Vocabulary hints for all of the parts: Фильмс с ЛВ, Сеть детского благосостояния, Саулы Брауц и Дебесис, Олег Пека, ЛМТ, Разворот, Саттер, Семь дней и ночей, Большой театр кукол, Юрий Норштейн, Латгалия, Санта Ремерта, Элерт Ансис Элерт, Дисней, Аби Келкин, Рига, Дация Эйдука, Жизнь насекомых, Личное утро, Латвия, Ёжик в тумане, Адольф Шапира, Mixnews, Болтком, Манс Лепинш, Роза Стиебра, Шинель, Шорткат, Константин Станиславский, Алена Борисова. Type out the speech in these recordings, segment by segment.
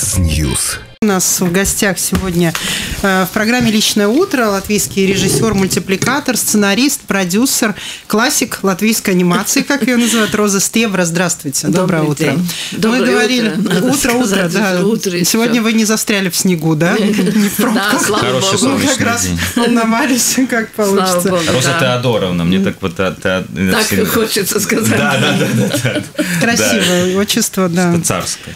News. У нас в гостях сегодня в программе «Личное утро» латвийский режиссер, мультипликатор, сценарист, продюсер, классик латвийской анимации, как ее называют, Роза Стиебра. Здравствуйте, доброе утро. Мы говорили утро, да. Сегодня вы не застряли в снегу, да? Да, слава богу. Мы как раз волновались, как получится. Роза Теодоровна, мне так вот... Так хочется сказать. Да. Красивое отчество, да. Царское.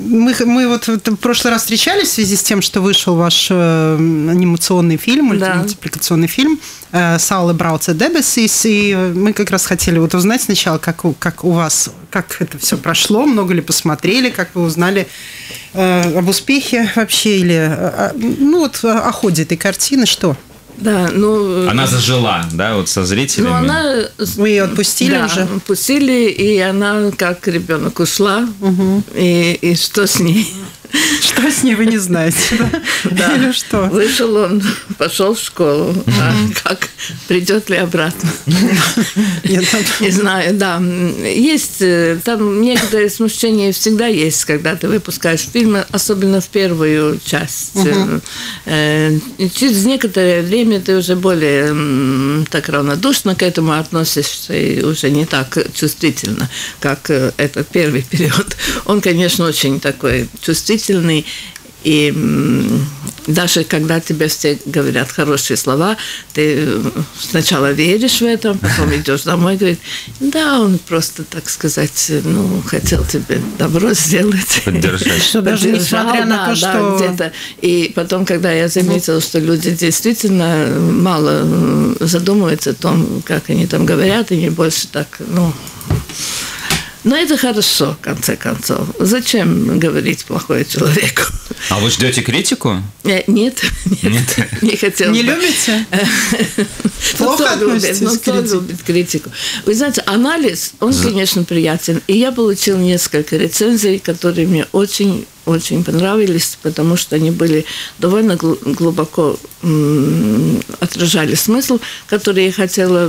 Мы вот... В прошлый раз встречались в связи с тем, что вышел ваш анимационный фильм, мультипликационный фильм «Саулы Брауц и Дебесис», и мы как раз хотели вот узнать сначала, как у вас, как это все прошло, много ли посмотрели, как вы узнали об успехе вообще, или ну вот о ходе этой картины, что? Да, ну, она зажила, да, вот со зрителями. Ну, она... Вы ее отпустили, да, уже? Отпустили, и она как ребенок ушла, угу. И что с ней? Что с ней, вы не знаете, да? Или что? Вышел он, пошел в школу, а как, придет ли обратно? Не знаю, да. Есть, там некоторые смущения всегда есть, когда ты выпускаешь фильмы, особенно в первую часть. Через некоторое время ты уже более так равнодушно к этому относишься и уже не так чувствительно, как этот первый период. Он, конечно, очень такой чувствительный. И даже когда тебе все говорят хорошие слова, ты сначала веришь в это, потом идешь домой и говоришь, да, он просто, так сказать, ну, хотел тебе добро сделать. Поддержать. Что даже несмотря на то, что... где-то. И потом, когда я заметила, что люди действительно мало задумываются о том, как они там говорят, и не больше так, ну... Но это хорошо, в конце концов. Зачем говорить плохое человеку? А вы ждете критику? Нет. Не хотела. Не любите? Плохо относитесь к критике? Кто любит критику? Вы знаете, анализ, он, конечно, приятен. И я получила несколько рецензий, которые мне очень понравились, потому что они были довольно глубоко отражали смысл, который я хотела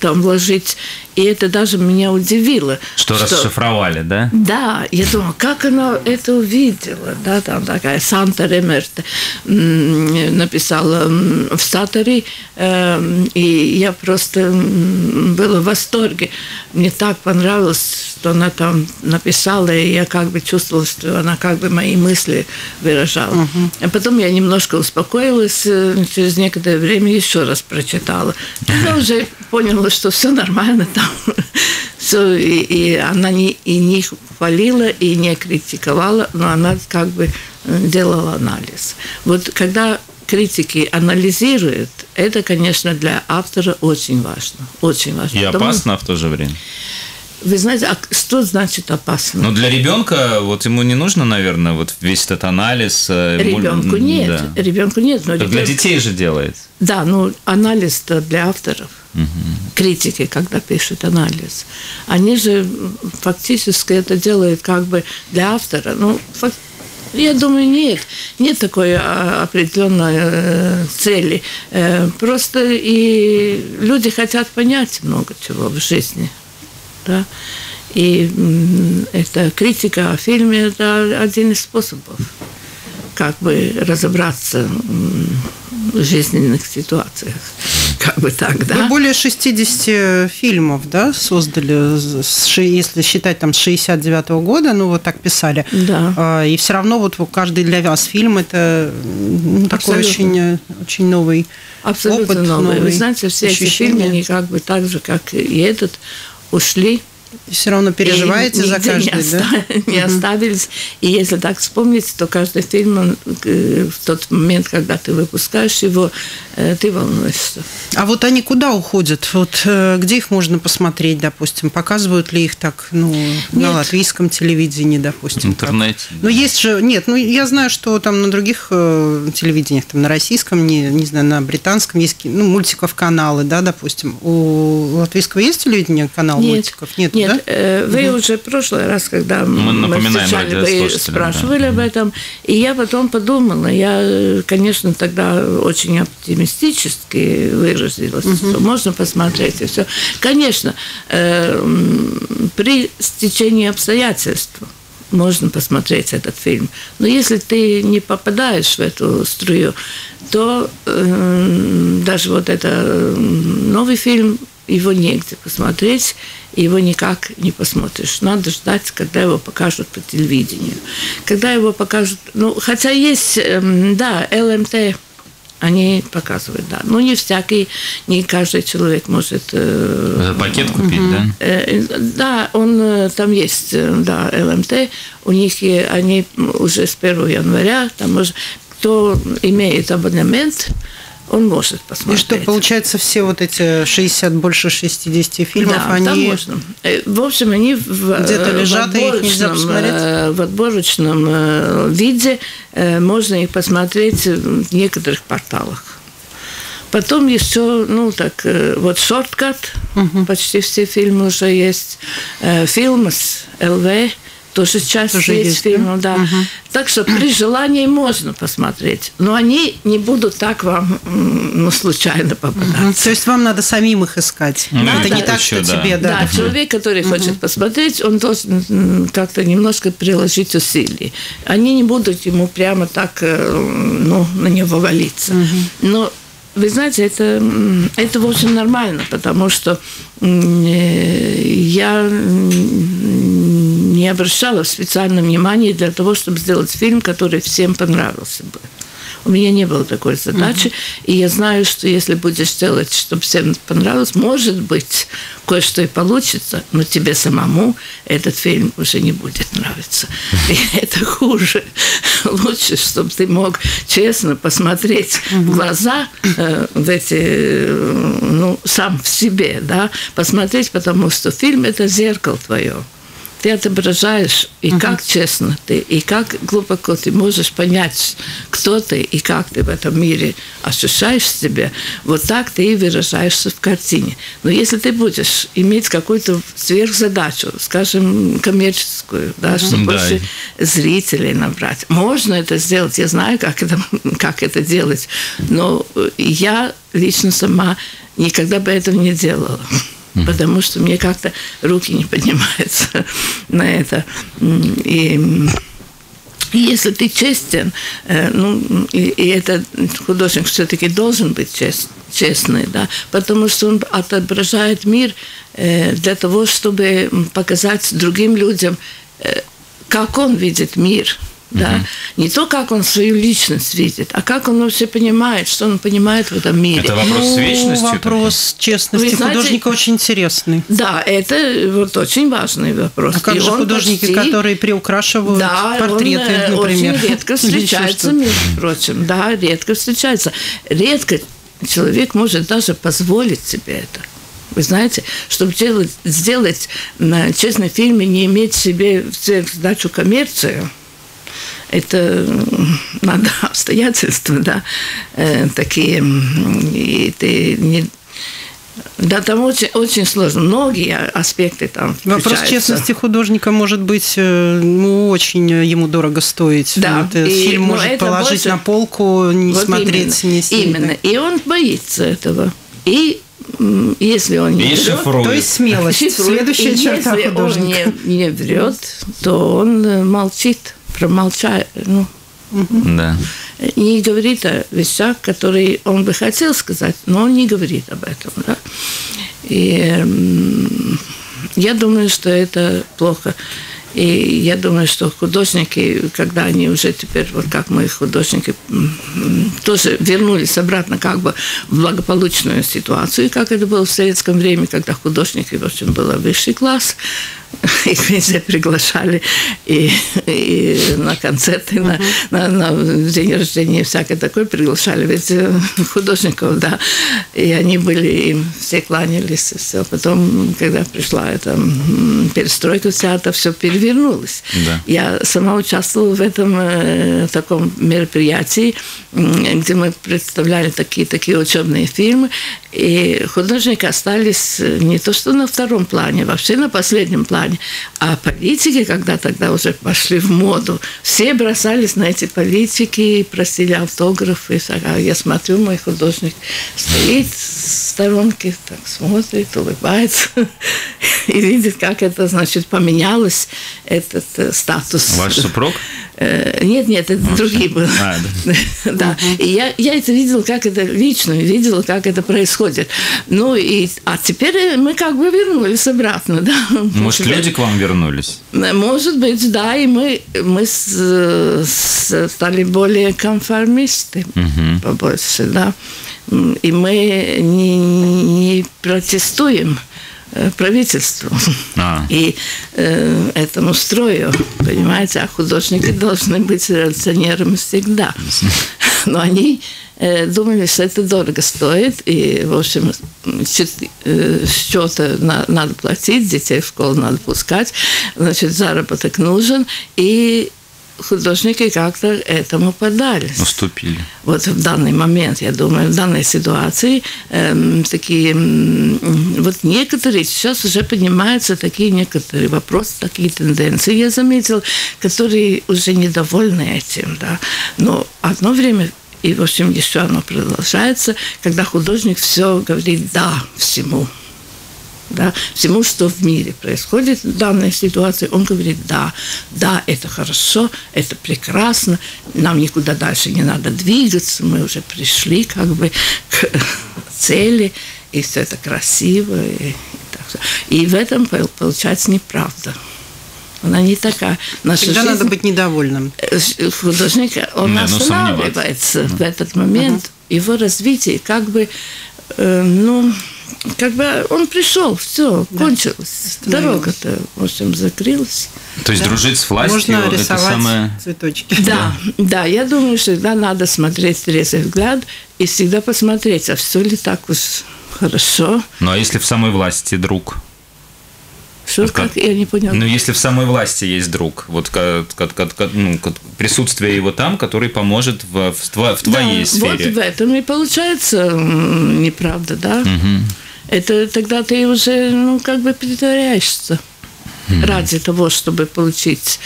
там вложить. И это даже меня удивило. Что расшифровали, да? Да. Я думала, как она это увидела. Да, там такая Санта Ремерта написала в Саттере. И я просто была в восторге. Мне так понравилось, что она там написала, и я как бы чувствовала, что она как бы мои мысли выражала. А потом я немножко успокоилась, через некоторое время еще раз прочитала. Я уже поняла, что все нормально там. Все, и она не хвалила, и не критиковала, но она как бы делала анализ. Вот когда критики анализируют, это, конечно, для автора очень важно. Очень важно. И опасно в то же время. Вы знаете, а что значит опасно? Ну, для ребенка, вот ему не нужно, наверное, вот весь этот анализ. Ребенку нет, да. Ребенку нет. Но ребенку... Для детей же делается. Да, ну, анализ-то для авторов. Критики, когда пишут анализ. Они же фактически это делают как бы для автора. Ну, я думаю, нет такой определенной цели. Просто и люди хотят понять много чего в жизни. Да? И это критика о фильме – это один из способов как бы разобраться в жизненных ситуациях. Как бы так, да? Вы более 60 фильмов, да, создали, если считать там с 69-го года, ну вот так писали. Да. И все равно вот каждый для вас фильм – это такой очень новый опыт. Новый. Вы знаете, все эти фильмы, они как бы так же, как и этот, ушли. И все равно переживаете за каждый, не оставились. И если так вспомнить, то каждый фильм, он, в тот момент, когда ты выпускаешь его, ты волнуешься. А вот они куда уходят? Вот где их можно посмотреть, допустим? Показывают ли их так, ну, на латвийском телевидении, допустим? В интернете. Но есть же... Нет, ну, я знаю, что там на других телевидениях, там на российском, не знаю, на британском есть, ну, мультиков каналы, да, допустим. У латвийского есть телевидение канал мультиков? Нет. Да? Вы уже в прошлый раз, когда мы встречали, вы спрашивали об этом. И я потом подумала, я, конечно, тогда очень оптимистически выразилась, что можно посмотреть и все. Конечно, при стечении обстоятельств можно посмотреть этот фильм. Но если ты не попадаешь в эту струю, то даже вот этот новый фильм, его негде посмотреть, его никак не посмотришь. Надо ждать, когда его покажут по телевидению. Когда его покажут... Ну, хотя есть, да, ЛМТ, они показывают, да. Но не всякий, не каждый человек может... Пакет купить, да? Да, он там есть, да, ЛМТ. У них они уже с 1 января, там уже, кто имеет абонемент, он может посмотреть. И что, получается, все вот эти 60, больше 60 фильмов, да, они... Да, можно. В общем, они где-то лежат, их нельзя посмотреть. В отборочном виде можно их посмотреть в некоторых порталах. Потом еще, ну, так, вот «Шорткат», почти все фильмы уже есть, «Фильмс с ЛВ», тоже часть есть фильмов, да. Так что при желании можно посмотреть, но они не будут так вам, ну, случайно попадаться. То есть вам надо самим их искать. Надо, это не так, еще, что тебе, да. Да, человек, который хочет посмотреть, он должен как-то немножко приложить усилий. Они не будут ему прямо так, ну, на него валиться. Но вы знаете, это в общем нормально, потому что я не обращала специального внимания для того, чтобы сделать фильм, который всем понравился бы. У меня не было такой задачи, и я знаю, что если будешь делать, чтобы всем понравилось, может быть, кое-что и получится, но тебе самому этот фильм уже не будет нравиться. И это хуже. Лучше, чтобы ты мог честно посмотреть в глаза в эти, ну, сам в себе, да, посмотреть, потому что фильм – это зеркало твое. Ты отображаешь, и как честно ты, и как глубоко ты можешь понять, кто ты, и как ты в этом мире ощущаешь себя, вот так ты и выражаешься в картине. Но если ты будешь иметь какую-то сверхзадачу, скажем, коммерческую, да, чтобы больше зрителей набрать, можно это сделать, я знаю, как это делать, но я лично сама никогда бы этого не делала. Потому что мне как-то руки не поднимаются на это. И если ты честен, ну, и этот художник все-таки должен быть честный, да, потому что он отображает мир для того, чтобы показать другим людям, как он видит мир. Да? Не то, как он свою личность видит, а как он вообще понимает, что он понимает в этом мире. Это вопрос, ну, с вечностью. Вопрос честности художника очень интересный. Да, это вот очень важный вопрос. А как и же художники, которые приукрашивают, да, портреты, он, например? Очень редко встречается, между прочим. Да, редко встречается. Редко человек может даже позволить себе это. Вы знаете, чтобы сделать на честном фильме, не иметь себе задачу коммерцию, это надо обстоятельства, да, такие, и ты не... Да, там очень сложно. Многие аспекты там включаются. Вопрос честности художника может быть, ну, очень ему дорого стоить. Да. Вот, и фильм может положить больше на полку, не вот смотреть, именно, не снимать. Именно. И он боится этого. И если он не врет, то есть смелость. Следующая черта художника. Если он не врет, то он молчит. Промолчает, ну, не говорит о вещах, которые он бы хотел сказать, но он не говорит об этом, да? И я думаю, что это плохо. И я думаю, что художники, когда они уже теперь, вот как мы, художники, тоже вернулись обратно как бы в благополучную ситуацию, как это было в советском времени, когда художники, в общем, был высший класс, их везде приглашали и на концерты, на день рождения, всякое такое, приглашали ведь художников, да, и они были, им все кланялись, и все. Потом, когда пришла эта перестройка, вся это все перевернулось. Да. Я сама участвовала в этом таком мероприятии, где мы представляли такие учебные фильмы, и художники остались не то что на втором плане, вообще на последнем плане. плане. А политики, когда тогда уже пошли в моду, все бросались на эти политики, просили автографы. Я смотрю, мой художник стоит в сторонке, так смотрит, улыбается и видит, как это, значит, поменялось, этот статус. Ваш супруг? Нет, это другие были. Да. И я это видела, как это лично, видела, как это происходит. Ну, и, а теперь мы как бы вернулись обратно, да. Может, люди к вам вернулись? Может быть, да, и мы стали более конформисты, побольше, да. И мы не протестуем правительству и этому строю, понимаете, а художники должны быть революционерами всегда. Но они думали, что это дорого стоит, и, в общем, счета надо платить, детей в школу надо пускать, значит, заработок нужен, и художники как-то этому поддались. Уступили. Вот в данный момент, я думаю, в данной ситуации такие, вот некоторые, сейчас уже поднимаются такие некоторые вопросы, такие тенденции, я заметила, которые уже недовольны этим, да. Но одно время, и, в общем, еще оно продолжается, когда художник все говорит «да» всему. Да, всему, что в мире происходит в данной ситуации, он говорит да, это хорошо, это прекрасно, нам никуда дальше не надо двигаться, мы уже пришли как бы к цели, и все это красиво, и в этом получается неправда. Она не такая. Наша всегда жизнь... надо быть недовольным. Художник, он останавливается в этот момент, его развитие как бы, он пришел, все, кончилось. Дорога-то, в общем, закрылась. То есть дружить с властью, можно это рисовать самое... цветочки. Да, я думаю, что всегда надо смотреть трезвый взгляд и всегда посмотреть, а все ли так уж хорошо. Ну, а если в самой власти друг? Что, как? Я не поняла. Ну, если в самой власти есть друг, вот присутствие его там, который поможет в твоей сфере. Вот в этом и получается неправда, да? Это тогда ты уже, как бы притворяешься ради того, чтобы получить,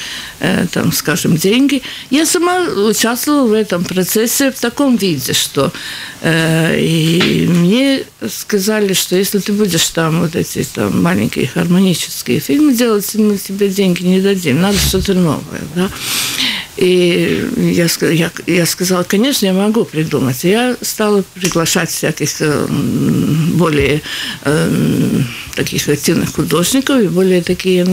там, скажем, деньги. Я сама участвовала в этом процессе в таком виде, что и мне сказали, что если ты будешь там вот эти там маленькие хармонические фильмы делать, мы тебе деньги не дадим, надо что-то новое, да. И я сказала, конечно, я могу придумать. Я стала приглашать всяких более таких активных художников и более такие,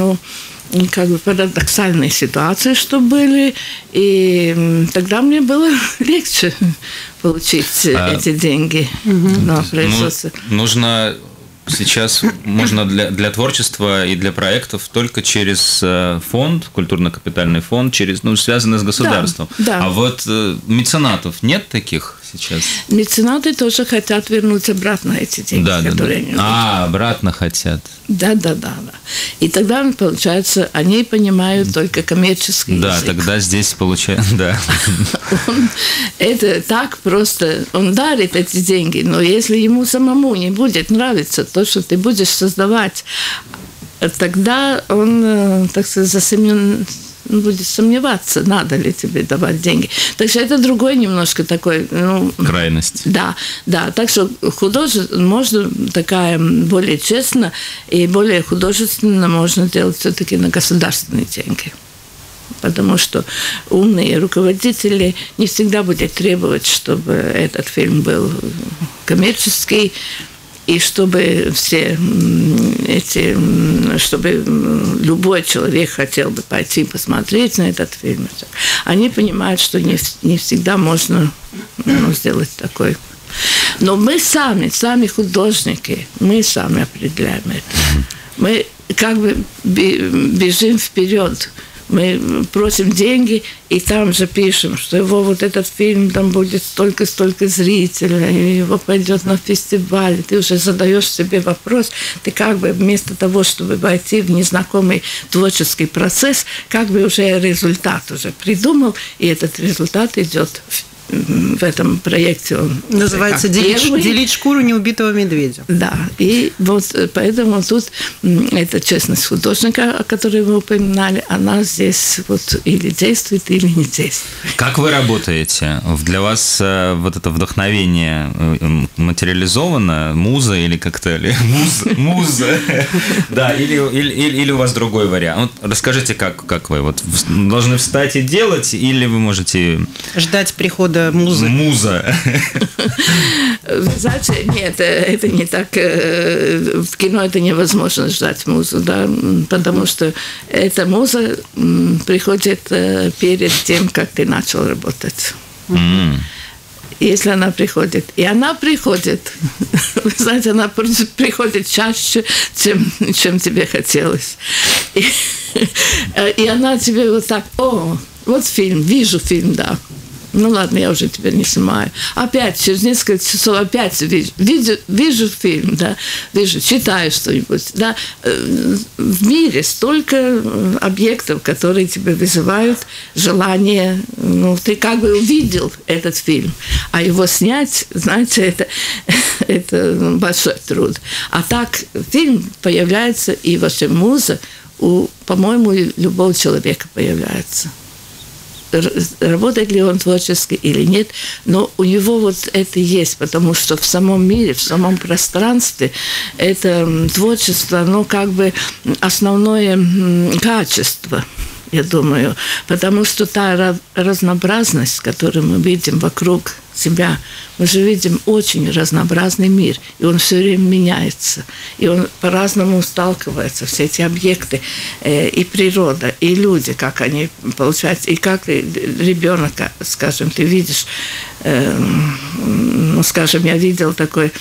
как бы парадоксальные ситуации, что были. И тогда мне было легче получить эти деньги на производство. Нужно... Сейчас можно для творчества и для проектов только через фонд, культурно-капитальный фонд, через, связанный с государством. Да. А вот меценатов нет таких сейчас? Меценаты тоже хотят вернуть обратно эти деньги, которые они... обратно хотят. Да. И тогда, получается, они понимают только коммерческий язык. Тогда здесь получается, это так просто, он дарит эти деньги, но если ему самому не будет нравиться то, что ты будешь создавать, тогда он, так сказать, будет сомневаться, надо ли тебе давать деньги. Так что это другой немножко такой... крайность. Да. Так что можно такая более честно и более художественно можно делать все-таки на государственные деньги. Потому что умные руководители не всегда будут требовать, чтобы этот фильм был коммерческий, и чтобы все эти, чтобы любой человек хотел бы пойти посмотреть на этот фильм. Они понимают, что не всегда можно сделать такой. Но мы сами художники, мы сами определяем это. Мы как бы бежим вперед. Мы просим деньги, и там же пишем, что его вот этот фильм, там будет столько-столько зрителей, его пойдет на фестиваль. Ты уже задаешь себе вопрос, ты как бы вместо того, чтобы войти в незнакомый творческий процесс, как бы уже результат придумал, и этот результат идет в этом проекте. Называется «Делить шкуру неубитого медведя». Да, и вот поэтому тут эта честность художника, о которой вы упоминали, она здесь вот или действует, или не действует. Как вы работаете? Для вас вот это вдохновение материализовано? Муза или как-то? Муза. Да, или у вас другой вариант. Расскажите, как вы? Должны встать и делать, или вы можете... Ждать прихода музы. Муза. Нет, это не так. В кино это невозможно ждать музу, да, потому что эта муза приходит перед тем, как ты начал работать. Если она приходит. И она приходит. Вы знаете, она приходит чаще, чем тебе хотелось. И она тебе вот так: о, вот фильм, вижу фильм, да. Ну ладно, я уже тебя не снимаю. Опять, через несколько часов опять вижу фильм, да, читаю что-нибудь, да. В мире столько объектов, которые тебе вызывают желание, ну, ты как бы увидел этот фильм, а его снять, знаете, это большой труд. А так фильм появляется, и ваша муза, по-моему, любого человека появляется. Работает ли он творчески или нет, но у него вот это есть, потому что в самом мире, в самом пространстве это творчество, оно как бы основное качество, я думаю, потому что та разнообразность, которую мы видим вокруг себя, мы же видим очень разнообразный мир, и он все время меняется, и он по-разному сталкивается, все эти объекты, и природа, и люди, как они получаются, и как ребенок, скажем, ты видишь, ну, скажем, я видела такой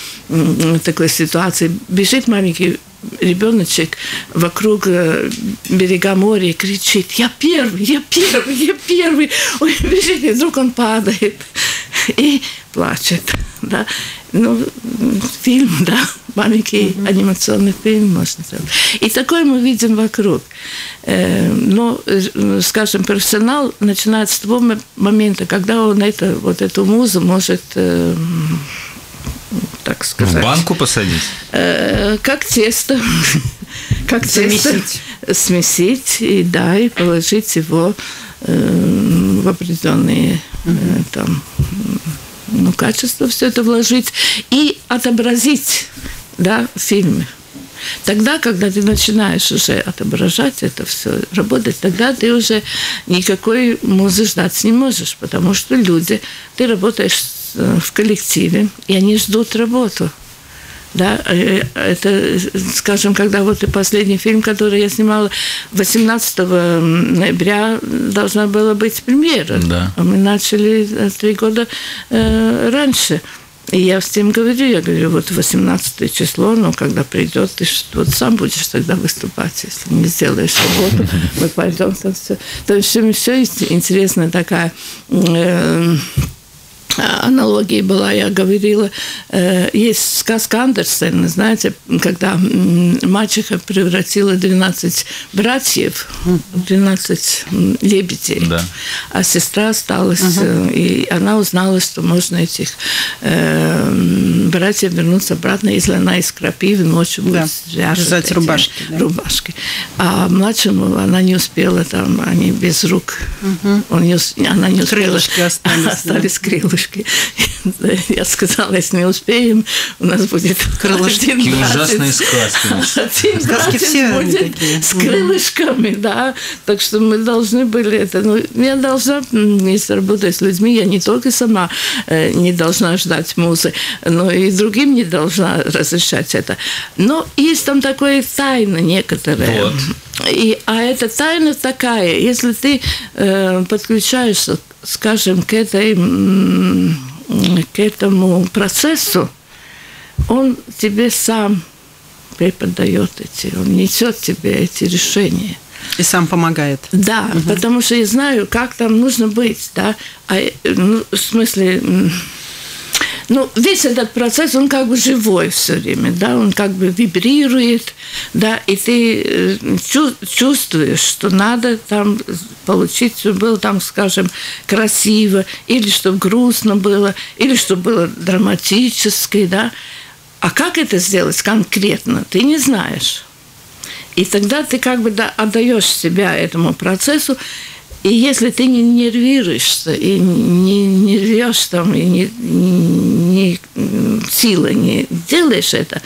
ситуации, бежит маленький ребеночек вокруг берега моря и кричит: я первый, я первый, я первый. Ой, бежит, и вдруг он падает и плачет. Да. Ну, фильм, да, маленький анимационный фильм можно сделать. И такое мы видим вокруг. Но, скажем, профессионал начинает с того момента, когда он эту музу может... так сказать. В банку посадить? Как тесто. Как тесто смесить, и да, и положить его в определенные там, ну, качества, все это вложить и отобразить, да, в фильме. Тогда, когда ты начинаешь уже отображать это все, работать, тогда ты уже никакой музы ждать не можешь, потому что люди, ты работаешь в коллективе, и они ждут работу. Да? Это, скажем, когда вот последний фильм, который я снимала, 18 ноября должна была быть премьера. Да. Мы начали 3 года раньше. И я всем говорю, вот 18 число, но когда придет, ты вот сам будешь тогда выступать, если не сделаешь работу, мы пойдем там все. То есть еще интересная такая... аналогия была, я говорила, есть сказка Андерсена, знаете, когда мачеха превратила 12 братьев, 12 лебедей, да. А сестра осталась, и она узнала, что можно этих братьев вернуться обратно, если она из крапивы ночью будет вязать рубашки. А младшему она не успела, там, они без рук, она не успела, крылышки остались, крылышки. Я сказала, если не успеем, у нас будет крылышки. Такие ужасные сказки. Сказки все будет с крылышками, да. Так что мы должны были это. Ну, я должна, если работаю с людьми, я не только сама не должна ждать музы, но и другим не должна разрешать это. Но есть там такое тайна некоторая. Вот. А эта тайна такая, если ты подключаешься, скажем, к этому процессу, он тебе сам преподает он несет тебе эти решения. И сам помогает. Да, потому что я знаю, как там нужно быть, да, в смысле... Ну, весь этот процесс, он как бы живой все время, да, он как бы вибрирует, да, и ты чувствуешь, что надо там получить, чтобы было там, скажем, красиво, или чтобы грустно было, или чтобы было драматически, да. А как это сделать конкретно, ты не знаешь. И тогда ты как бы отдаешь себя этому процессу. И если ты не нервируешься, и не рвешь там, и не силы не делаешь это,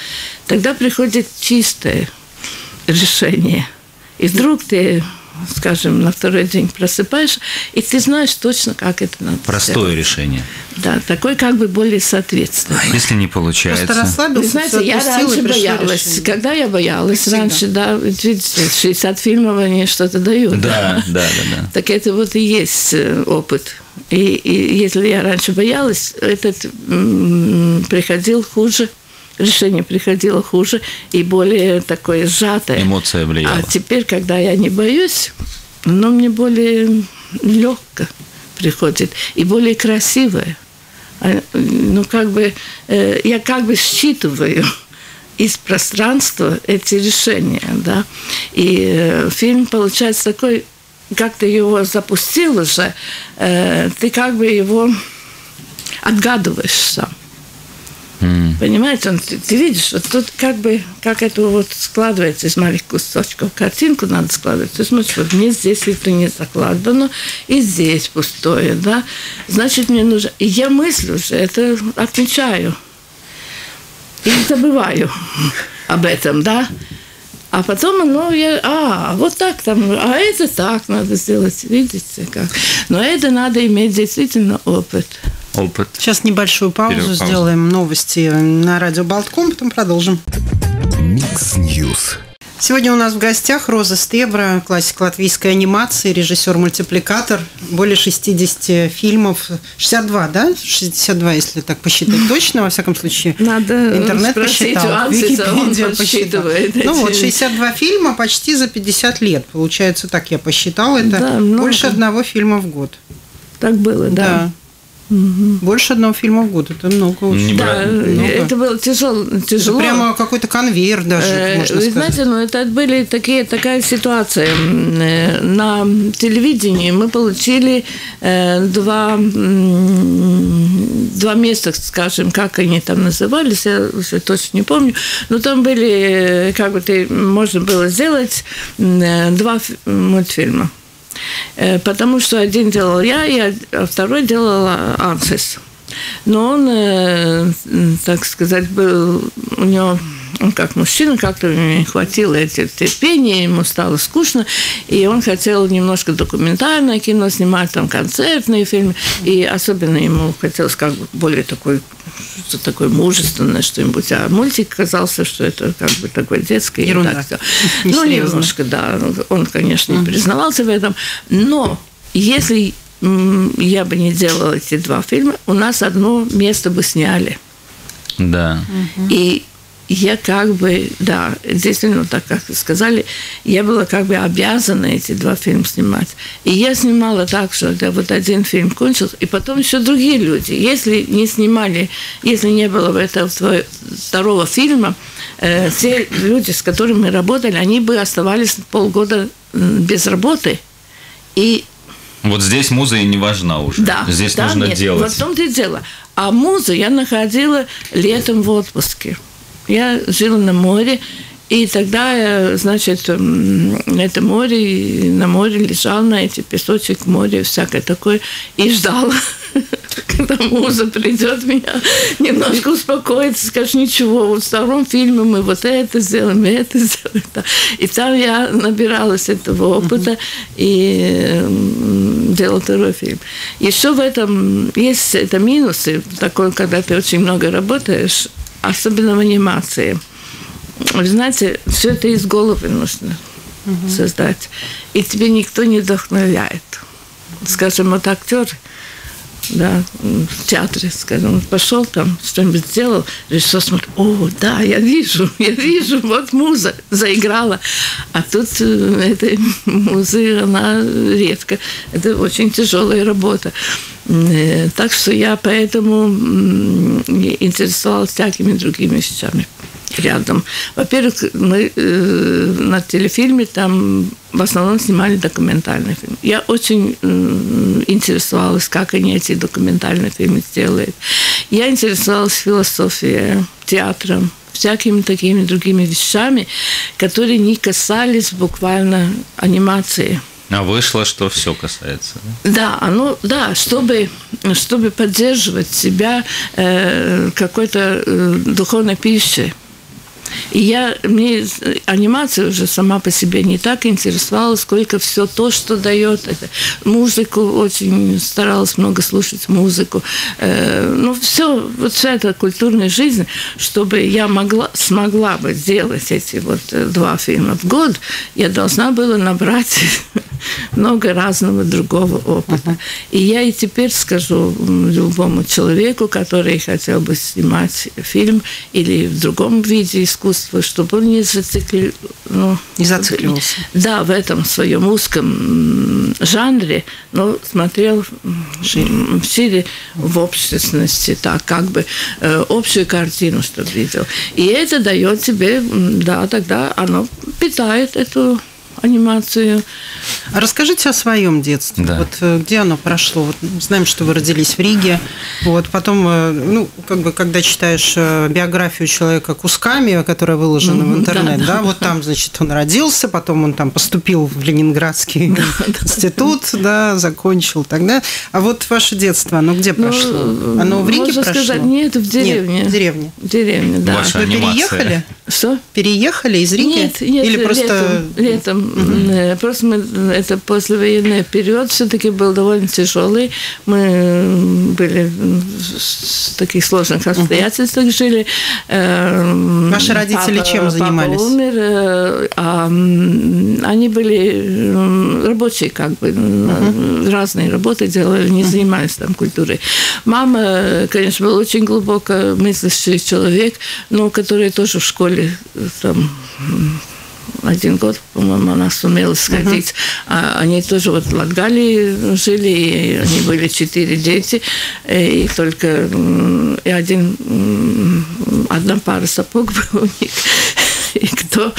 тогда приходит чистое решение. И вдруг ты, скажем, на второй день просыпаешься, и ты знаешь точно, как это надо сделать. Простое решение. Да, такое как бы более соответственно. А если не получается? Просто расслабился. Вы знаете, я раньше боялась. Решение. Когда я боялась всегда. Раньше, да, видите, 60 фильмов они что-то дают. Да. Так это вот и есть опыт. И если я раньше боялась, этот приходил хуже. Решение приходило хуже и более такое сжатое. Эмоция влияла. А теперь, когда я не боюсь, оно мне более легко приходит и более красивое. Ну, как бы, я как бы считываю из пространства эти решения, да. И фильм получается такой, как ты его запустил уже, ты как бы его отгадываешь сам. Понимаете, ты видишь, вот тут как бы, как это вот складывается из маленьких кусочков, картинку надо складывать. Ты смотришь, вот мне здесь это не закладывано, и здесь пустое, да. Значит, мне нужно... И я мыслю уже, это отмечаю. И забываю об этом, да. А потом оно, вот так там, а это так надо сделать, видите как. Но это надо иметь действительно опыт. Сейчас небольшую паузу сделаем. Новости на радио Болтком, потом продолжим. Микс Ньюс. Сегодня у нас в гостях Роза Стиебра, классик латвийской анимации, режиссер-мультипликатор. Более 60 фильмов. 62, да? 62, если так посчитать точно, во всяком случае. Надо интернет посчитал, Википедия посчитала. Ну вот, 62 фильма почти за 50 лет. Получается, так я посчитала. Это да, больше одного фильма в год. Так было, да. Угу. Больше одного фильма в год. Это много очень. Да, много. Это было тяжело. Это прямо какой-то конвейер даже, можно сказать. Вы знаете, ну, это были такая ситуация. На телевидении мы получили два места, скажем, как они там назывались, я уже точно не помню. Но там были, как бы можно было сделать два мультфильма. Потому что один делал я, а второй делала Ансис. Но он, так сказать, был у него, он как мужчина, как-то не хватило терпения, ему стало скучно, и он хотел немножко документальное кино снимать, там концертные фильмы, и особенно ему хотелось как бы более такое мужественное что-нибудь, а мультик оказался, что это как бы такое детское. Ерунда. И так, ну, немножко, да, он, конечно, не признавался в этом, но если я бы не делала эти два фильма, у нас одно место бы сняли. Да. И я как бы, да, действительно, так как сказали, я была как бы обязана эти два фильма снимать. И я снимала так, что вот один фильм кончился, и потом еще другие люди. Если не снимали, если не было этого второго фильма, все люди, с которыми мы работали, они бы оставались полгода без работы. И вот здесь муза и не важна уже. Да, здесь да, нужно нет, делать. Вот в том-то и дело. А музу я находила летом в отпуске. Я жила на море, и тогда, значит, это море, на море лежал, на эти песочек моря, всякое такое, и ждала, когда муза придет, меня немножко успокоится, скажет, ничего, во втором фильме мы вот это сделаем, и это сделаем. И там я набиралась этого опыта и делала второй фильм. Еще в этом есть это минусы, такое, когда ты очень много работаешь, особенно в анимации. Вы знаете, все это из головы нужно создать. И тебе никто не вдохновляет. Скажем, вот актер, да, в театре, скажем, пошел там, что-нибудь сделал, режиссер смотрит, о, да, я вижу, вот муза заиграла. А тут этой музы, она редко. Это очень тяжелая работа. Так что я поэтому интересовалась всякими другими вещами рядом. Во-первых, мы на телефильме там в основном снимали документальные фильмы. Я очень интересовалась, как они эти документальные фильмы делают. Я интересовалась философией, театром, всякими такими другими вещами, которые не касались буквально анимации. А вышло, что все касается. Да, оно, да, чтобы поддерживать себя какой-то духовной пищей. И мне анимация уже сама по себе не так интересовалась, сколько все то, что дает это. Музыку очень старалась много слушать, музыку. Все, вот вся эта культурная жизнь, чтобы я смогла бы сделать эти вот 2 фильма в год, я должна была набрать много разного другого опыта. И я и теперь скажу любому человеку, который хотел бы снимать фильм или в другом виде искусства, чтобы он не зациклился. Да, в этом своем узком жанре, но смотрел шире в общественности, так как бы общую картину, чтобы видел. И это дает тебе, да, тогда оно питает эту анимацию. А расскажите о своем детстве. Да. Вот где оно прошло? Вот, знаем, что вы родились в Риге. Вот, потом, когда читаешь биографию человека кусками, которая выложена в интернет, да, вот там, значит, он родился, потом он там поступил в Ленинградский институт, да, закончил тогда. А вот ваше детство, оно где прошло? Оно в Риге прошло? Сказать, нет, в деревне. Нет, в деревне. В деревне, да. Ваша вы анимация. Переехали? Что? Переехали из Риги? Нет, или просто летом. Просто это послевоенный период все-таки был довольно тяжелый. Мы были в таких сложных обстоятельствах, жили. Ваши родители чем занимались? Папа умер, они были рабочие, разные работы делали, не занимались там культурой. Мама, конечно, была очень глубоко мыслящий человек, но который тоже в школе там 1 год, по-моему, она сумела сходить. Они тоже вот в Латгалии жили, и они были 4 дети, и только одна пара сапог была у них. И кто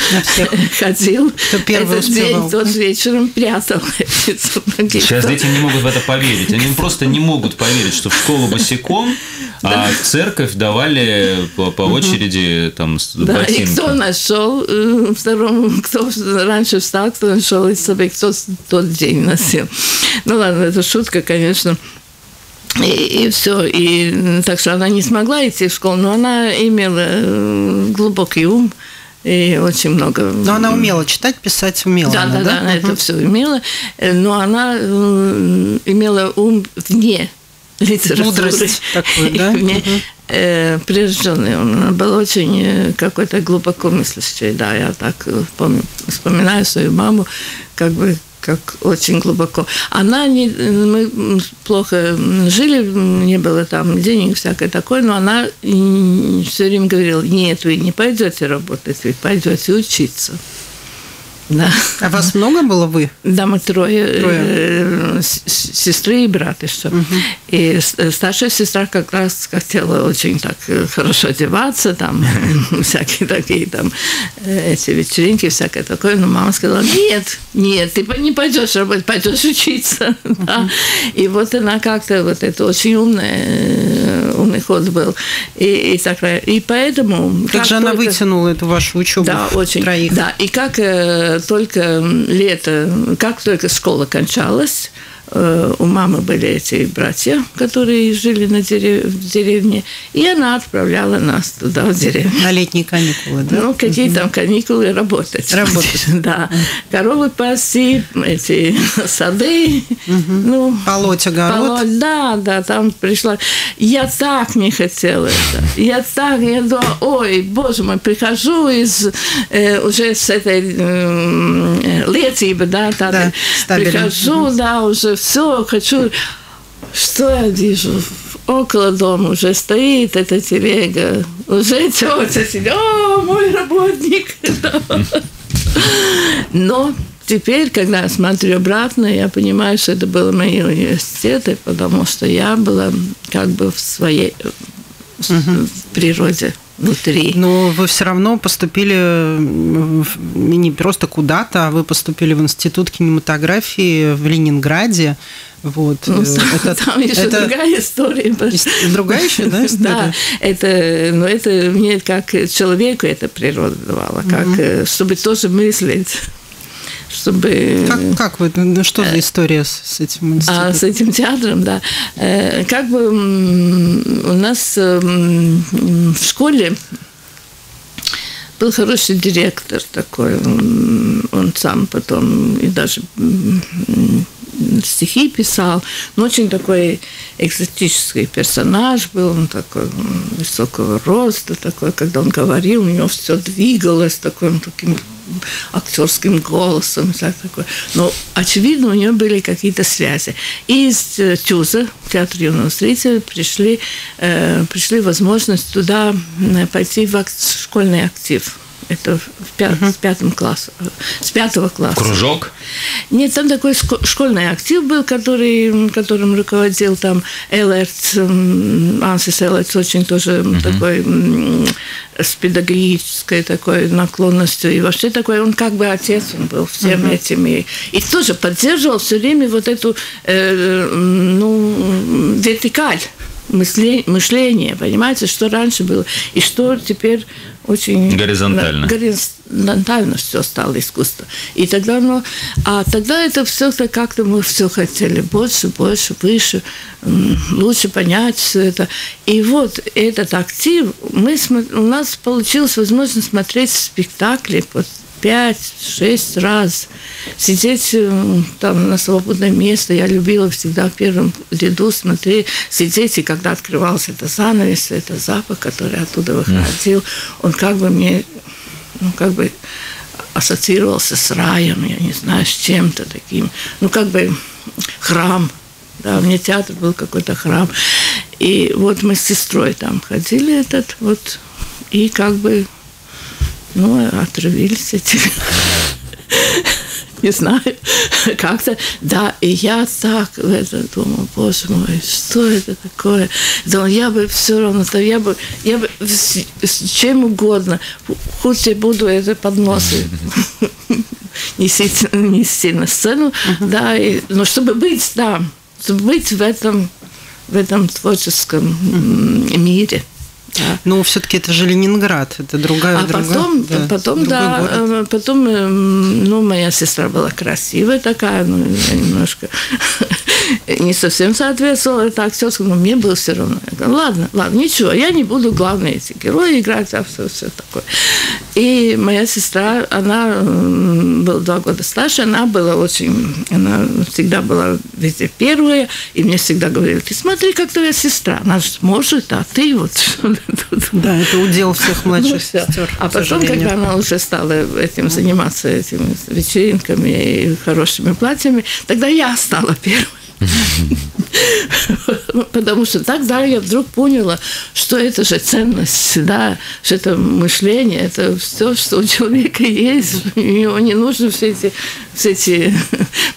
ходил, кто первый этот день, тот вечером прятал. Сейчас дети не могут в это поверить. Они просто не могут поверить, что в школу босиком, а церковь давали по очереди там ботинки. И кто нашел второму, кто раньше встал, кто нашел из собой, кто тот день носил. Ну ладно, это шутка, конечно. И все. И так что она не смогла идти в школу, но она имела глубокий ум. И очень много. Но она умела читать, писать, умела. Да, она, да, она это все умела. Но она имела ум вне литературы. Мудрость такую, да? Вне прирожденный ум. Она была очень какой-то глубоко мыслящей. Да, я так помню, вспоминаю свою маму, как очень глубоко. Мы плохо жили, не было там денег, всякое такое, но она все время говорила: нет, вы не пойдете работать, вы пойдете учиться. Да. А вас много было вы? Да, мы трое. Сестры и брат еще. И старшая сестра как раз хотела очень так хорошо одеваться, там всякие такие там эти вечеринки, всякое такое. Но мама сказала: нет, ты не пойдешь работать, пойдешь учиться. Да? И вот она как-то вот это очень умный ход был. И так далее. И поэтому... Как же она вытянула эту вашу учебу? Да, очень. Троих. Да, и как только школа кончалась, у мамы были эти братья, которые жили в деревне, и она отправляла нас туда, в деревню. На летние каникулы, да? Ну, какие там каникулы, работать. Да. Коровы пасти, эти сады. Полоть, огород. Да, там пришла. Я так не хотела это. Я думала: ой, боже мой, прихожу уже с этой летибы, да, там прихожу, да, уже все, хочу. Что я вижу? Около дома уже стоит эта телега. Уже тетя сидит. О, мой работник! Но Теперь, когда я смотрю обратно, я понимаю, что это были мои университеты, потому что я была как бы в своей в природе. Внутри. Но вы все равно поступили не просто куда-то, а вы поступили в Институт кинематографии в Ленинграде. Вот. Ну, там еще это другая история. Другая еще, да? Да. Это, но это мне как человеку эта природа давала, как, чтобы тоже мыслить. Чтобы... Как вы, что за история с этим институтом? С этим театром, да. Как бы у нас в школе был хороший директор такой, он сам потом и даже стихи писал, но очень такой экзотический персонаж был, он такой высокого роста, такой, когда он говорил, у него все двигалось таким актерским голосом, так, такое. Но, очевидно, у него были какие-то связи. И из ТЮЗа, театр юного зрителя, пришли возможность туда пойти в школьный актив. Это с 5 класса. Кружок? Нет, там такой школьный актив был, которым руководил там Элерт Ансис Элерт, очень тоже такой с педагогической такой наклонностью. И вообще такой, он как бы отец он был всем этим. И тоже поддерживал все время вот эту вертикаль мышление, понимаете, что раньше было, и что теперь очень... Горизонтально все стало искусство. И тогда оно... А тогда это все-то как-то мы все хотели больше, выше, лучше понять все это. И вот этот актив, у нас получилась возможность смотреть спектакли под 5-6 раз. Сидеть там на свободном месте. Я любила всегда в первом ряду смотреть, сидеть, и когда открывался этот занавес, этот запах, который оттуда выходил, он как бы мне ассоциировался с раем, я не знаю, с чем-то таким. Храм. Да, у меня театр был какой-то храм. И вот мы с сестрой там ходили и отравились этим. Не знаю, как-то. Да, и я так в это думала, боже мой, что это такое? Да, я бы все равно, я бы чем угодно, хоть я буду это подносить. Нести на сцену, да, но чтобы быть там, чтобы быть в этом творческом мире. Да. Но все-таки это же Ленинград, это другая. Потом, моя сестра была красивая такая, я немножко не совсем соответствовала это актерскому, но мне было все равно. Я говорю, ладно, ничего, я не буду главной эти герои играть, а все такое. И моя сестра, она была 2 года старше, она всегда была везде первая, и мне всегда говорили, ты смотри, как твоя сестра, она может, а ты Да, это удел всех младших сестер. А потом, когда она уже стала этим заниматься, этими вечеринками и хорошими платьями, тогда я стала первой. Потому что тогда я вдруг поняла, что это же ценность, да, что это мышление, это все, что у человека есть, ему не нужны все эти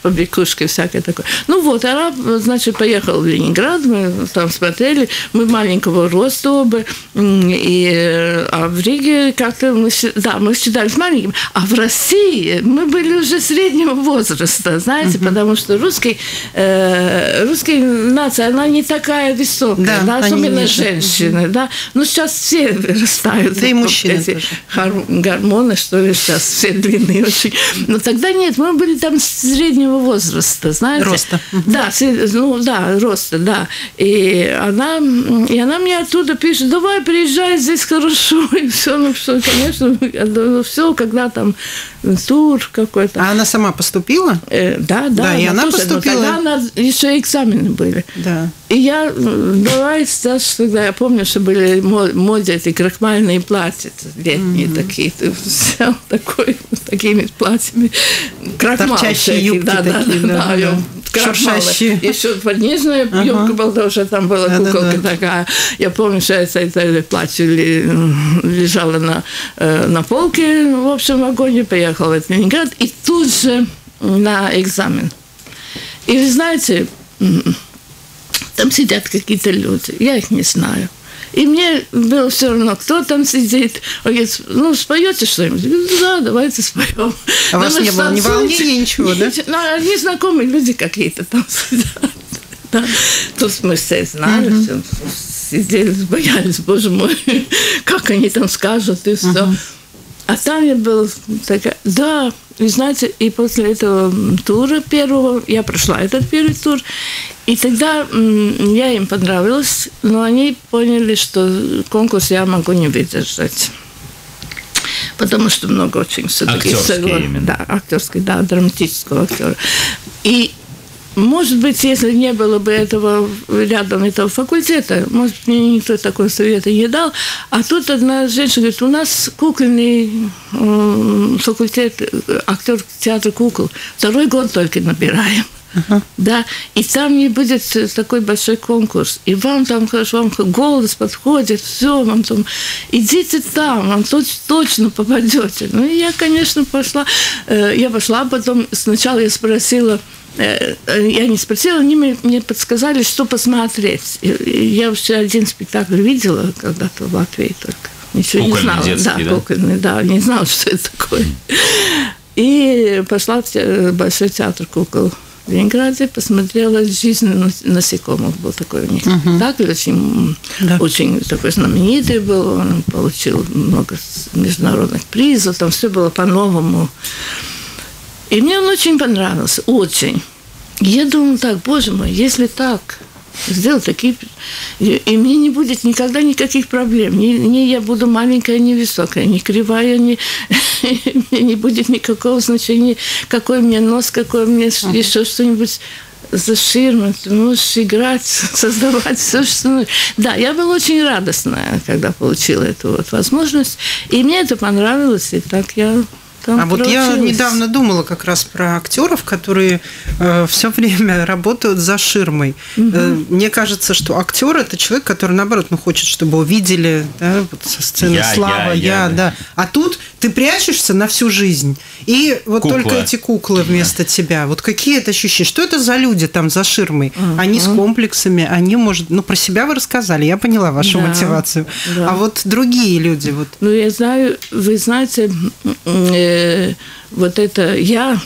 побрякушки, всякое такое. Она, значит, поехала в Ленинград, мы там смотрели, мы маленького роста оба, а в Риге как-то мы считались маленькими, а в России мы были уже среднего возраста, знаете, потому что русская нация, она не такая высокая, да, особенно женщины, да. Сейчас все вырастают. Да и мужчины тоже. Гормоны, что ли, сейчас все длинные очень. Но тогда нет, мы были там среднего возраста, знаете. Роста. Да, роста, да. И она мне оттуда пишет, давай, приезжай, здесь хорошо. И все, конечно, когда там тур какой-то. А она сама поступила? Да. Да, и она поступила. Тогда еще экзамены были. Да. И я, тогда я помню, что были моде эти крахмальные платья, летние такие, ты взял такими платьями. Крахмал. Торчащие юбки такие, да. Шуршащие. Еще поднижная юбка была, тоже там была куколка такая. Я помню, что это платье лежало на полке в общем вагоне, поехала в Ленинград, и тут же на экзамен. И вы знаете, там сидят какие-то люди, я их не знаю. И мне было все равно, кто там сидит. Он говорит, ну, споете что-нибудь? Я говорю, да, давайте споем. А у вас не было ни волнения, ничего, да? Ну, они знакомые люди какие-то там сидят. Да. Тут мы все знали, все сидели, боялись, боже мой, как они там скажут, и все. А там я была такая, да, вы знаете, и после этого тура первого, я прошла этот первый тур, и тогда я им понравилась, но они поняли, что конкурс я могу не выдержать, потому что много очень все-таки... Актерский, да, актерский, да, драматического актера. И может быть, если не было бы этого рядом, этого факультета, может, мне никто такой совета не дал. А тут одна женщина говорит, у нас кукольный факультет, актер театра кукол, второй год только набираем. Да, и там не будет такой большой конкурс. И вам там хорошо, вам голос подходит, все, вам там, идите там, вам точно попадете. Ну, и я, конечно, пошла. Я пошла, потом сначала я спросила, я не спросила, они мне подсказали, что посмотреть. Я вообще один спектакль видела когда-то в Латвии только. Ничего кукольный, не знала. Детский, да, кукольный, да, не знала, что это такое. И пошла в Большой театр кукол в Ленинграде, посмотрела «Жизнь насекомых». Был такой у них спектакль, очень, очень такой знаменитый был. Он получил много международных призов, там все было по-новому. И мне он очень понравился, очень. Я думала так, боже мой, если так, сделать такие... И мне не будет никогда никаких проблем. Ни я буду маленькая, ни высокая, ни кривая, ни... мне не будет никакого значения, какой у меня нос, какой у меня еще что-нибудь... За ширмой ты можешь играть, создавать все, что нужно. Да, я была очень радостная, когда получила эту вот возможность. И мне это понравилось, и так я... А вот я недавно думала как раз про актеров, которые все время работают за ширмой. Мне кажется, что актер – это человек, который, наоборот, хочет, чтобы его видели, да, вот со сцены «Слава», я. А тут ты прячешься на всю жизнь, и вот только эти куклы вместо тебя. Вот какие это ощущения? Что это за люди там за ширмой? Они с комплексами, они, может... Ну, про себя вы рассказали, я поняла вашу мотивацию. А вот другие люди... Вот. Ну, я знаю, вы знаете... Вот это я,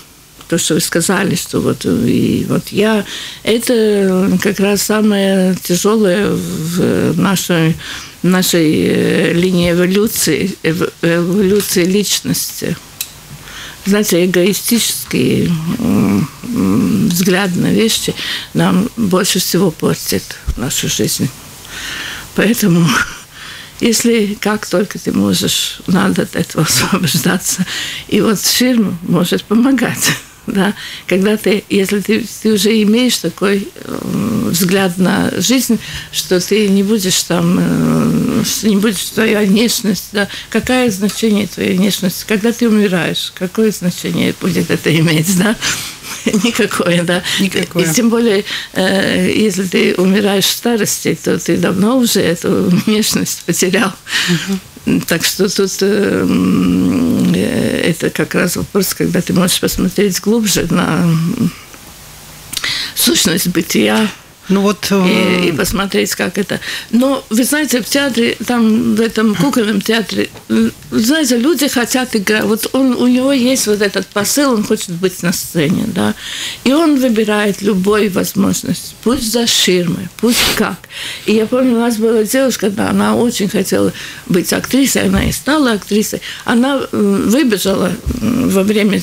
то, что вы сказали, что вот, и вот я, это как раз самое тяжелое в нашей линии эволюции, эволюции личности. Знаете, эгоистический взгляд на вещи нам больше всего портит нашу жизнь. Поэтому... Если как только ты можешь, надо от этого освобождаться. И вот ширма может помогать. Да? Когда ты, если ты уже имеешь такой взгляд на жизнь, что ты не будешь там, не будешь твоя внешность. Да? Какое значение твоя внешность? Когда ты умираешь, какое значение будет это иметь? Да? Никакое, да. Никакое. И тем более, если ты умираешь в старости, то ты давно уже эту внешность потерял. Так что тут это как раз вопрос, когда ты можешь посмотреть глубже на сущность бытия. Ну, вот... и посмотреть, как это. Но, вы знаете, в театре, там, в этом кукольном театре, знаете, люди хотят играть. Вот он, у него есть вот этот посыл, он хочет быть на сцене, да. И он выбирает любую возможность. Пусть за ширмой, пусть как. И я помню, у нас была девушка, да, она очень хотела быть актрисой, она и стала актрисой. Она выбежала во время,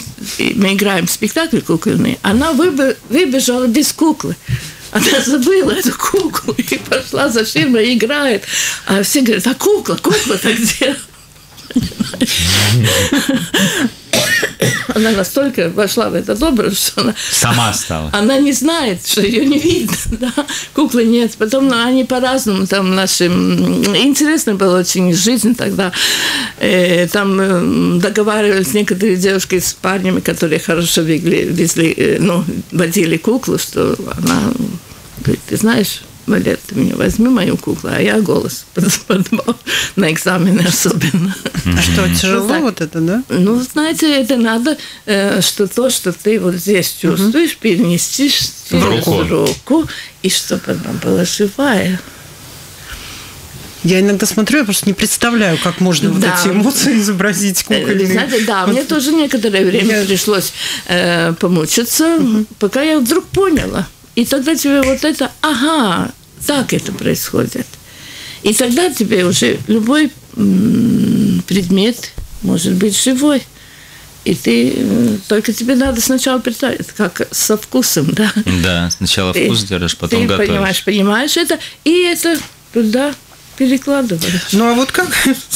мы играем спектакль кукольный, она выбежала без куклы. Она забыла эту куклу и пошла за ширмой и играет. А все говорят, а кукла, кукла-то где? Она настолько вошла в этот образ, что она... Сама стала. Она не знает, что ее не видно, да? Куклы нет. Потом они по-разному там нашим... Интересно было очень жизнь тогда. Там договаривались некоторые девушки с парнями, которые хорошо везли, ну, водили куклу, что она говорит, ты знаешь... балет, ты мне возьми мою куклу, а я голос подбал на экзамене особенно. А что, тяжело вот это, да? Ну, знаете, это надо, что то, что ты вот здесь чувствуешь, перенести через руку, и чтобы она была живая. Я иногда смотрю, я просто не представляю, как можно вот эти эмоции изобразить кукольные. Знаете, да, вот. Мне тоже некоторое время пришлось помучиться, пока я вдруг поняла. И тогда тебе вот это, ага, так это происходит. И тогда тебе уже любой предмет может быть живой. И ты, только тебе надо сначала представить, как со вкусом, да? Да, сначала вкус держишь, потом готовишь. Ты понимаешь это, и это туда... перекладывали. Ну, а вот как,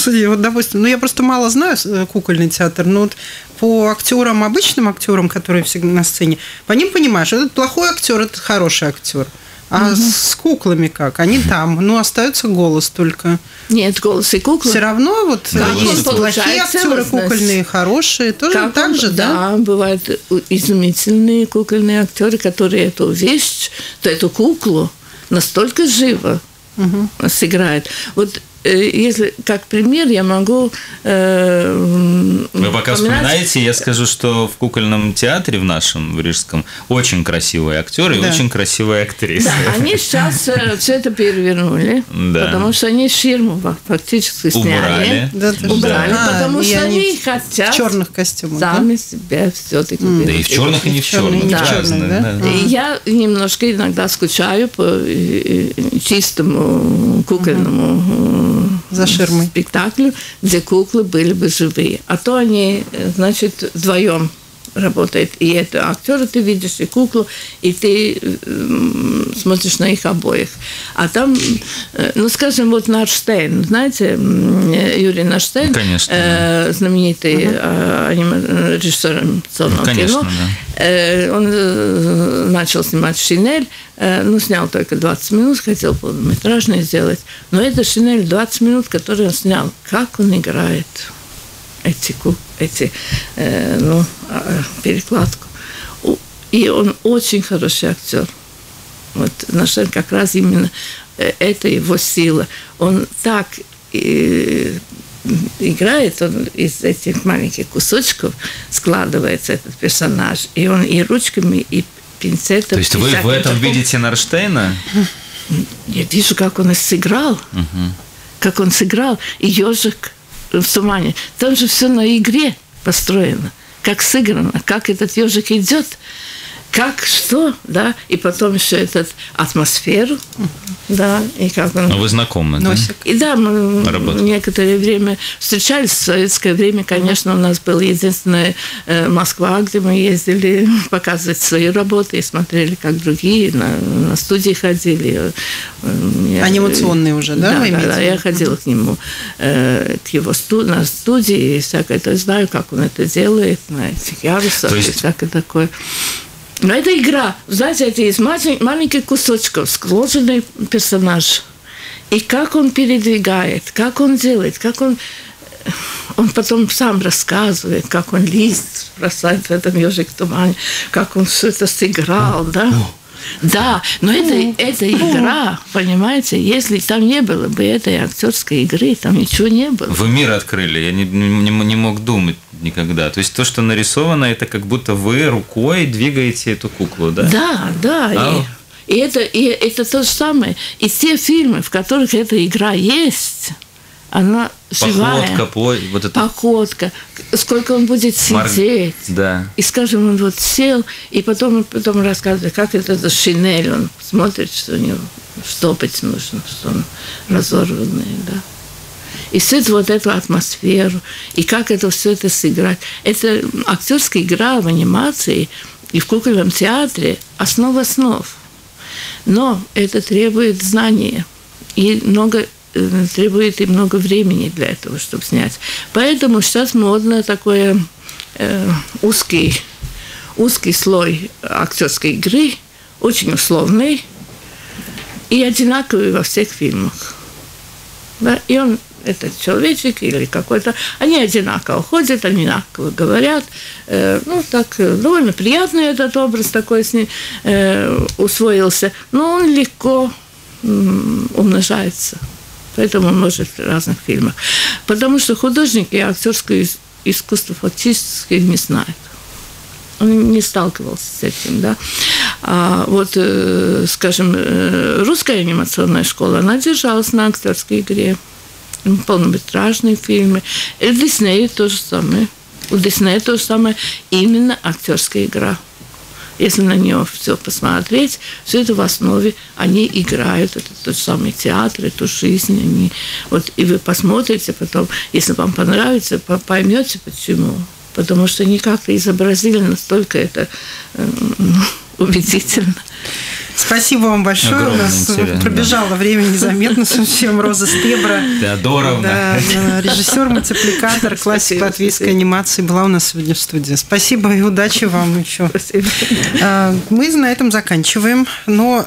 вот, допустим, ну, я просто мало знаю кукольный театр, но вот по актерам, обычным актерам, которые всегда на сцене, по ним понимаешь, этот плохой актер, этот хороший актер. А с куклами как? Они там, ну, остается голос только. Нет, голос и куклы. Все равно вот есть плохие актеры кукольные, хорошие, тоже как так же, да? Да, бывают изумительные кукольные актеры, которые эту вещь, эту куклу настолько живо сыграет. Вот если как пример я могу... Вы пока вспоминаете, я скажу, что в кукольном театре в нашем, в Рижском, очень красивые актеры и очень красивые актрисы. Да, они сейчас все это перевернули, потому что они Ширмова фактически сняли. Убрали, потому что они хотят... В черных костюмах. Сами себя все-таки... Да и в черных, и не в черных. Я немножко иногда скучаю по чистому кукольному за ширмой спектаклю, где куклы были бы живые. А то они, значит, вдвоем работают. И это актера ты видишь, и куклу, и ты смотришь на их обоих. А там, ну, скажем, вот Норштейн, знаете, Юрий Норштейн, знаменитый режиссер анимационного кино, он начал снимать «Шинель», ну, снял только 20 минут, хотел полнометражный сделать, но это «Шинель» 20 минут, который он снял. Как он играет перекладку. И он очень хороший актер. Вот Норштейн как раз именно это его сила. Он так играет, он из этих маленьких кусочков складывается этот персонаж. И он и ручками, и пинцетом. То есть вы в этом видите Норштейна? Я вижу, как он и сыграл. Как он сыграл. И «Ёжик в тумане». Там же все на игре построено. Как сыграно, как этот ёжик идет, как что, да, и потом еще эту атмосферу, да, и как он... Но вы знакомы, носик. Да? И да, мы некоторое время встречались, в советское время, конечно, у нас была единственная Москва, где мы ездили показывать свои работы и смотрели, как другие, на студии ходили. Анимационные уже, да? Да, я ходила к нему, к его на студии и всякое, то есть знаю, как он это делает, на этих ярусах и всякое такое. Но это игра, знаете, это из маленьких кусочков, сложенный персонаж. И как он передвигает, как он делает, как он... Он потом сам рассказывает, как он лист бросает в этом «Ёжик в тумане», как он все это сыграл, да? Да, но это игра, понимаете? Если там не было бы этой актерской игры, там ничего не было. Вы мир открыли, я не мог думать никогда. То есть то, что нарисовано, это как будто вы рукой двигаете эту куклу, да? Да, да. И это то же самое. И те фильмы, в которых эта игра есть, она живая. Походка, вот это. Походка. Сколько он будет сидеть. Да. И, скажем, он вот сел, и потом рассказывает, как это за шинель. Он смотрит, что у него штопать нужно, что он разорванный, да. И все это вот эту атмосферу, и как это все это сыграть. Это актерская игра в анимации и в кукольном театре основа основ. Но это требует знания и требует много времени для этого, чтобы снять. Поэтому сейчас модно такой узкий слой актерской игры, очень условный и одинаковый во всех фильмах. Да? И он, этот человечек или какой-то, они одинаково ходят, одинаково говорят. Ну, так довольно приятный этот образ такой с ним усвоился, но он легко умножается. Поэтому он может в разных фильмах. Потому что художники актерское искусство фактически не знают. Он не сталкивался с этим, да. А вот, скажем, русская анимационная школа, она держалась на актерской игре, полнометражные фильмы. И Дисней то же самое. У Диснея то же самое, именно актерская игра. Если на нее все посмотреть, все это в основе, они играют, это тот самый театр, эту жизнь, они, вот, и вы посмотрите потом, если вам понравится, поймете почему. Потому что они как-то изобразили настолько это убедительно. Спасибо вам большое. Огромный, у нас интерес, пробежало время незаметно совсем. Роза Стиебра, Теодоровна, да, режиссер, мультипликатор, классик латвийской анимации, была у нас сегодня в студии. Спасибо и удачи вам еще. Спасибо. Мы на этом заканчиваем, но,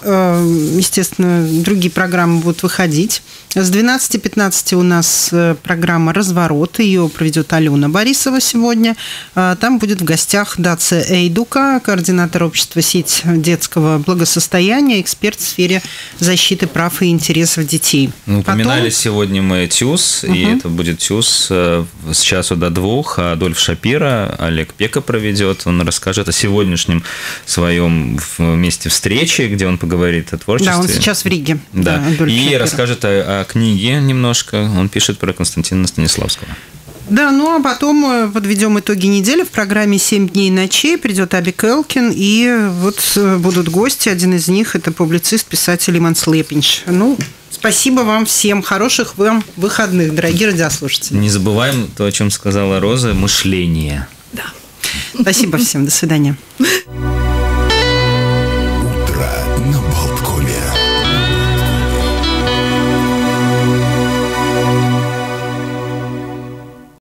естественно, другие программы будут выходить. С 12:15 у нас программа «Разворот». Ее проведет Алена Борисова сегодня. Там будет в гостях Дация Эйдука, координатор общества «Сеть детского благосостояния», эксперт в сфере защиты прав и интересов детей. Упоминали потом... сегодня мы ТЮЗ, и это будет ТЮЗ с 1:00 до 2:00. Адольф Шапира, Олег Пека проведет. Он расскажет о сегодняшнем своем месте встречи, где он поговорит о творчестве. Да, он сейчас в Риге. Да. Да, и расскажет о книги немножко. Он пишет про Константина Станиславского. Да, ну а потом подведем итоги недели. В программе «Семь дней и ночей» придет Аби Келкин, и вот будут гости. Один из них – это публицист, писатель Манс Лепинш. Ну, спасибо вам всем. Хороших вам выходных, дорогие радиослушатели. Не забываем то, о чем сказала Роза – мышление. Да. Спасибо всем. До свидания.